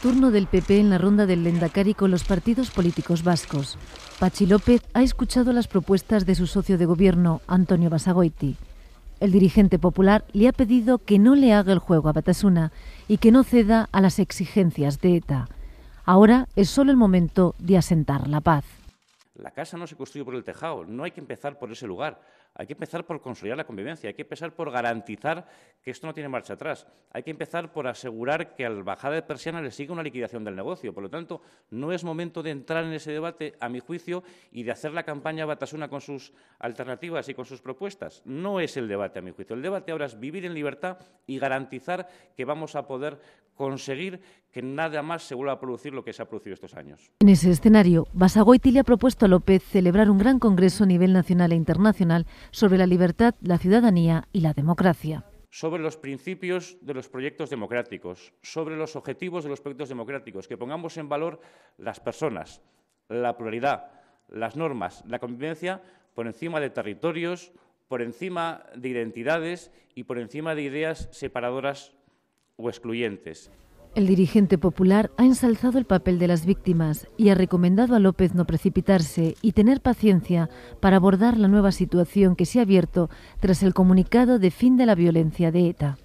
Turno del PP en la ronda del Lendakari con los partidos políticos vascos. Pachi López ha escuchado las propuestas de su socio de gobierno, Antonio Basagoiti. El dirigente popular le ha pedido que no le haga el juego a Batasuna y que no ceda a las exigencias de ETA. Ahora es solo el momento de asentar la paz. La casa no se construye por el tejado, no hay que empezar por ese lugar. Hay que empezar por consolidar la convivencia, hay que empezar por garantizar que esto no tiene marcha atrás, hay que empezar por asegurar que al bajada de persiana le sigue una liquidación del negocio. Por lo tanto, no es momento de entrar en ese debate, a mi juicio, y de hacer la campaña Batasuna con sus alternativas y con sus propuestas. No es el debate, a mi juicio. El debate ahora es vivir en libertad y garantizar que vamos a poder conseguir que nada más se vuelva a producir lo que se ha producido estos años. En ese escenario, Basagoiti le ha propuesto a López celebrar un gran congreso a nivel nacional e internacional sobre la libertad, la ciudadanía y la democracia. Sobre los principios de los proyectos democráticos, sobre los objetivos de los proyectos democráticos, que pongamos en valor las personas, la pluralidad, las normas, la convivencia por encima de territorios, por encima de identidades y por encima de ideas separadoras o excluyentes. El dirigente popular ha ensalzado el papel de las víctimas y ha recomendado a López no precipitarse y tener paciencia para abordar la nueva situación que se ha abierto tras el comunicado de fin de la violencia de ETA.